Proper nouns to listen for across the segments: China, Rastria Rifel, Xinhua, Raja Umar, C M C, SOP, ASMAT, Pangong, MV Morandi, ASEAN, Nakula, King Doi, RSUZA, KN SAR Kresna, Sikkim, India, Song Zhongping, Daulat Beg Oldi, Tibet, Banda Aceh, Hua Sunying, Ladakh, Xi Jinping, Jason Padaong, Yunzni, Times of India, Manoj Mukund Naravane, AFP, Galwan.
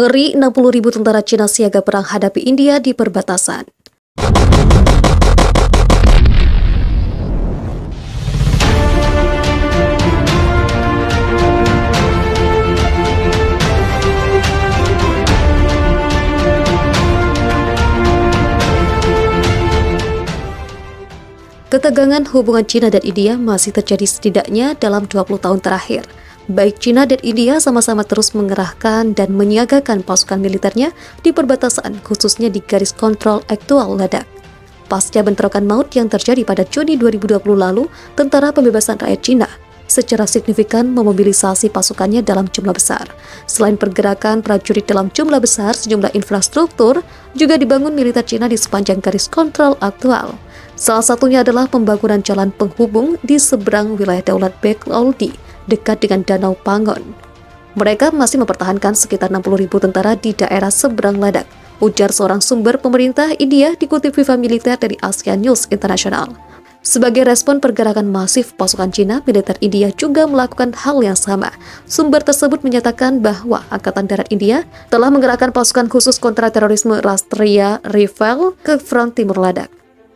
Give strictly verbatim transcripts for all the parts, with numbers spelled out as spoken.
Ngeri, enam puluh ribu tentara Cina siaga perang hadapi India di perbatasan. Ketegangan hubungan Cina dan India masih terjadi setidaknya dalam dua puluh tahun terakhir. Baik Cina dan India sama-sama terus mengerahkan dan menyiagakan pasukan militernya di perbatasan, khususnya di garis kontrol aktual Ladakh. Pasca bentrokan maut yang terjadi pada Juni dua ribu dua puluh lalu, Tentara Pembebasan Rakyat Cina secara signifikan memobilisasi pasukannya dalam jumlah besar. Selain pergerakan prajurit dalam jumlah besar, sejumlah infrastruktur juga dibangun militer Cina di sepanjang garis kontrol aktual. Salah satunya adalah pembangunan jalan penghubung di seberang wilayah Daulat Beg Oldi, dekat dengan Danau Pangong. Mereka masih mempertahankan sekitar enam puluh ribu tentara di daerah seberang Ladakh, ujar seorang sumber pemerintah India dikutip FIFA Militer dari ASEAN News International. Sebagai respon pergerakan masif pasukan Cina, militer India juga melakukan hal yang sama. Sumber tersebut menyatakan bahwa Angkatan Darat India telah menggerakkan pasukan khusus kontra terorisme Rastria Rifel ke front timur Ladakh.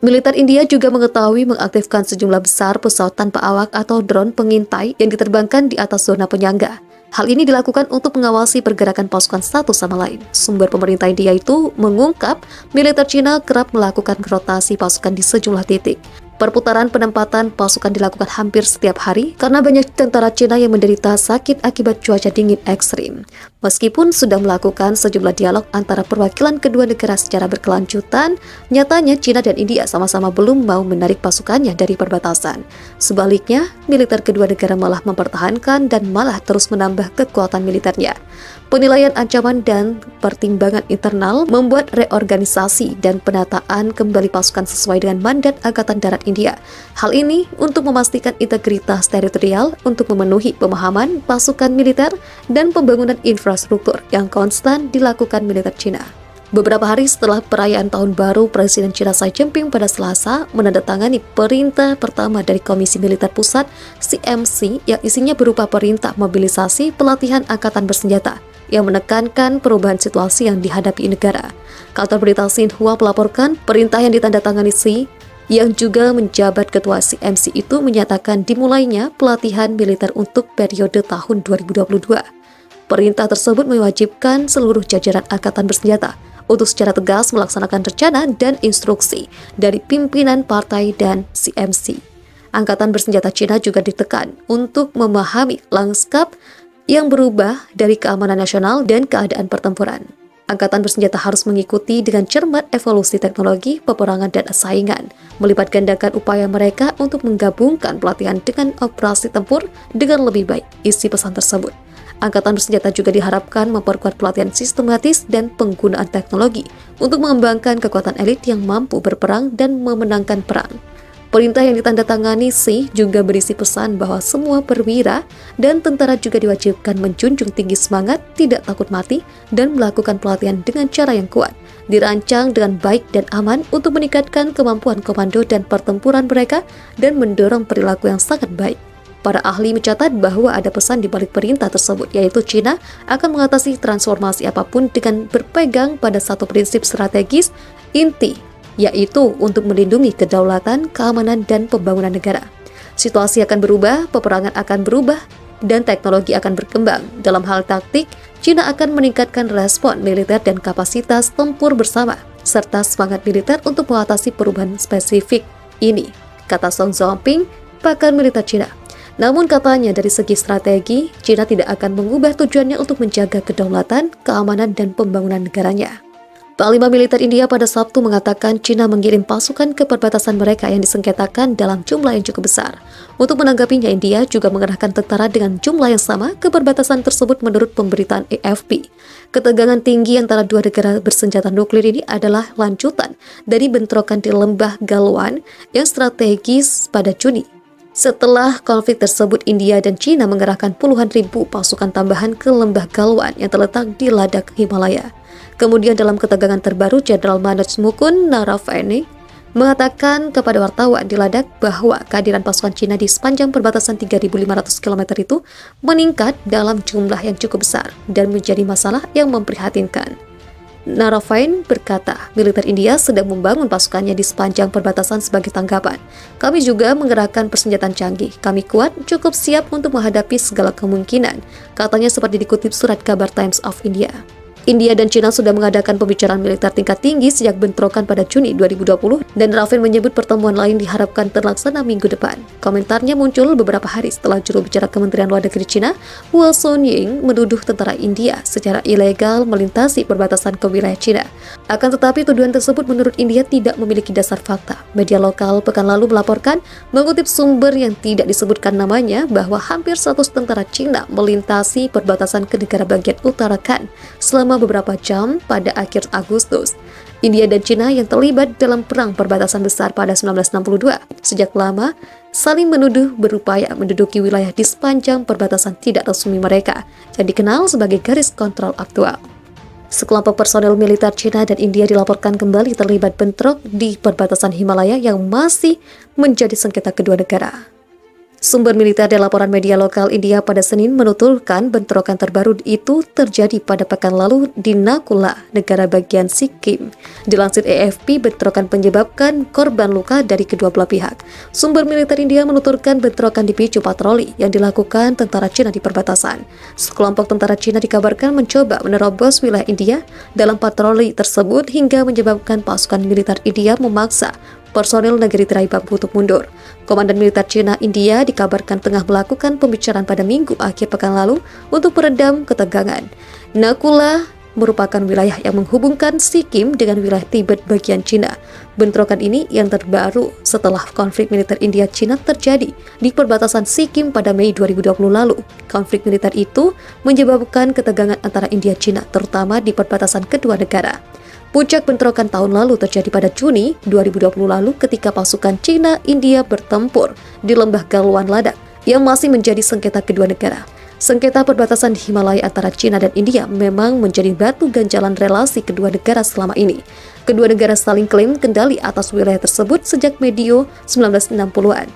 Militer India juga mengetahui mengaktifkan sejumlah besar pesawat tanpa awak atau drone pengintai yang diterbangkan di atas zona penyangga. Hal ini dilakukan untuk mengawasi pergerakan pasukan satu sama lain. Sumber pemerintah India itu mengungkap militer Cina kerap melakukan rotasi pasukan di sejumlah titik. Perputaran penempatan pasukan dilakukan hampir setiap hari karena banyak tentara Cina yang menderita sakit akibat cuaca dingin ekstrim. Meskipun sudah melakukan sejumlah dialog antara perwakilan kedua negara secara berkelanjutan, nyatanya Cina dan India sama-sama belum mau menarik pasukannya dari perbatasan. Sebaliknya, militer kedua negara malah mempertahankan dan malah terus menambah kekuatan militernya. Penilaian ancaman dan pertimbangan internal membuat reorganisasi dan penataan kembali pasukan sesuai dengan mandat Angkatan Darat India. Hal ini untuk memastikan integritas teritorial untuk memenuhi pemahaman pasukan militer dan pembangunan infrastruktur yang konstan dilakukan militer Cina. Beberapa hari setelah perayaan tahun baru, Presiden Cina Xi Jinping pada Selasa menandatangani perintah pertama dari Komisi Militer Pusat (C M C) yang isinya berupa perintah mobilisasi pelatihan angkatan bersenjata yang menekankan perubahan situasi yang dihadapi negara. Kantor berita Xinhua melaporkan perintah yang ditandatangani Xi, yang juga menjabat ketua C M C itu, menyatakan dimulainya pelatihan militer untuk periode tahun dua ribu dua puluh dua. Perintah tersebut mewajibkan seluruh jajaran angkatan bersenjata untuk secara tegas melaksanakan rencana dan instruksi dari pimpinan partai dan C M C. Angkatan bersenjata Cina juga ditekan untuk memahami lanskap yang berubah dari keamanan nasional dan keadaan pertempuran. Angkatan bersenjata harus mengikuti dengan cermat evolusi teknologi, peperangan, dan saingan, melipat gandakan upaya mereka untuk menggabungkan pelatihan dengan operasi tempur dengan lebih baik, isi pesan tersebut. Angkatan bersenjata juga diharapkan memperkuat pelatihan sistematis dan penggunaan teknologi untuk mengembangkan kekuatan elit yang mampu berperang dan memenangkan perang. Perintah yang ditandatangani Xi juga berisi pesan bahwa semua perwira dan tentara juga diwajibkan menjunjung tinggi semangat, tidak takut mati, dan melakukan pelatihan dengan cara yang kuat, dirancang dengan baik dan aman untuk meningkatkan kemampuan komando dan pertempuran mereka dan mendorong perilaku yang sangat baik. Para ahli mencatat bahwa ada pesan di balik perintah tersebut, yaitu Cina akan mengatasi transformasi apapun dengan berpegang pada satu prinsip strategis inti, yaitu untuk melindungi kedaulatan, keamanan, dan pembangunan negara. Situasi akan berubah, peperangan akan berubah, dan teknologi akan berkembang. Dalam hal taktik, Cina akan meningkatkan respon militer dan kapasitas tempur bersama, serta semangat militer untuk mengatasi perubahan spesifik ini, kata Song Zhongping, pakar militer Cina. Namun katanya dari segi strategi, Cina tidak akan mengubah tujuannya untuk menjaga kedaulatan, keamanan, dan pembangunan negaranya. Panglima militer India pada Sabtu mengatakan Cina mengirim pasukan ke perbatasan mereka yang disengketakan dalam jumlah yang cukup besar. Untuk menanggapinya, India juga mengerahkan tentara dengan jumlah yang sama ke perbatasan tersebut menurut pemberitaan A F P. Ketegangan tinggi antara dua negara bersenjata nuklir ini adalah lanjutan dari bentrokan di lembah Galwan yang strategis pada Juni. Setelah konflik tersebut, India dan Cina mengerahkan puluhan ribu pasukan tambahan ke lembah Galwan yang terletak di Ladakh Himalaya. Kemudian dalam ketegangan terbaru, Jenderal Manoj Mukund Naravane mengatakan kepada wartawan di Ladakh bahwa kehadiran pasukan Cina di sepanjang perbatasan tiga ribu lima ratus kilometer itu meningkat dalam jumlah yang cukup besar dan menjadi masalah yang memprihatinkan. Naravane berkata, militer India sedang membangun pasukannya di sepanjang perbatasan sebagai tanggapan. Kami juga menggerakkan persenjataan canggih. Kami kuat, cukup siap untuk menghadapi segala kemungkinan, katanya seperti dikutip surat kabar Times of India. India dan China sudah mengadakan pembicaraan militer tingkat tinggi sejak bentrokan pada Juni dua ribu dua puluh, dan Naravane menyebut pertemuan lain diharapkan terlaksana minggu depan. Komentarnya muncul beberapa hari setelah juru bicara Kementerian Luar Negeri China, Hua Sunying, menuduh tentara India secara ilegal melintasi perbatasan ke wilayah China. Akan tetapi tuduhan tersebut menurut India tidak memiliki dasar fakta. Media lokal pekan lalu melaporkan, mengutip sumber yang tidak disebutkan namanya, bahwa hampir seratus tentara China melintasi perbatasan ke negara bagian utara Khan selama beberapa jam pada akhir Agustus. India dan China yang terlibat dalam perang perbatasan besar pada seribu sembilan ratus enam puluh dua sejak lama saling menuduh berupaya menduduki wilayah di sepanjang perbatasan tidak resmi mereka yang dikenal sebagai garis kontrol aktual. Sekelompok personel militer China dan India dilaporkan kembali terlibat bentrok di perbatasan Himalaya yang masih menjadi sengketa kedua negara. Sumber militer dan laporan media lokal India pada Senin menuturkan bentrokan terbaru itu terjadi pada pekan lalu di Nakula, negara bagian Sikkim. Dilansir A F P, bentrokan penyebabkan korban luka dari kedua belah pihak. Sumber militer India menuturkan bentrokan dipicu patroli yang dilakukan tentara Cina di perbatasan. Sekelompok tentara Cina dikabarkan mencoba menerobos wilayah India dalam patroli tersebut hingga menyebabkan pasukan militer India memaksa personil negeri tirai bambu untuk mundur. Komandan militer China India dikabarkan tengah melakukan pembicaraan pada minggu akhir pekan lalu untuk meredam ketegangan. Nakula merupakan wilayah yang menghubungkan Sikkim dengan wilayah Tibet bagian China. Bentrokan ini yang terbaru setelah konflik militer India-China terjadi di perbatasan Sikkim pada Mei dua ribu dua puluh lalu. Konflik militer itu menyebabkan ketegangan antara India-China, terutama di perbatasan kedua negara. Puncak bentrokan tahun lalu terjadi pada Juni dua ribu dua puluh lalu ketika pasukan Cina-India bertempur di lembah Galwan Ladakh yang masih menjadi sengketa kedua negara. Sengketa perbatasan Himalaya antara Cina dan India memang menjadi batu ganjalan relasi kedua negara selama ini. Kedua negara saling klaim kendali atas wilayah tersebut sejak medio seribu sembilan ratus enam puluhan.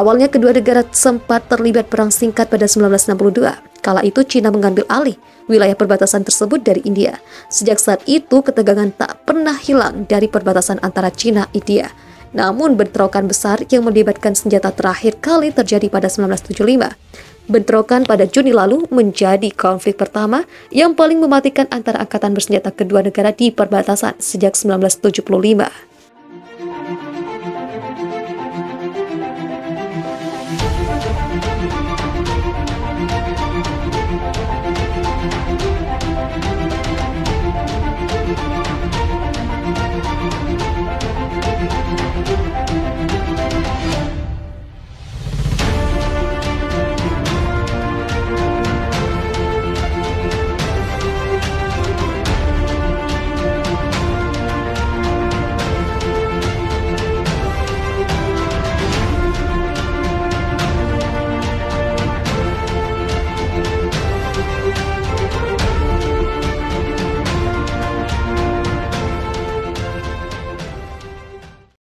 Awalnya kedua negara sempat terlibat perang singkat pada seribu sembilan ratus enam puluh dua. Kala itu China mengambil alih wilayah perbatasan tersebut dari India. Sejak saat itu ketegangan tak pernah hilang dari perbatasan antara China dan India. Namun bentrokan besar yang melibatkan senjata terakhir kali terjadi pada seribu sembilan ratus tujuh puluh lima. Bentrokan pada Juni lalu menjadi konflik pertama yang paling mematikan antara angkatan bersenjata kedua negara di perbatasan sejak seribu sembilan ratus tujuh puluh lima.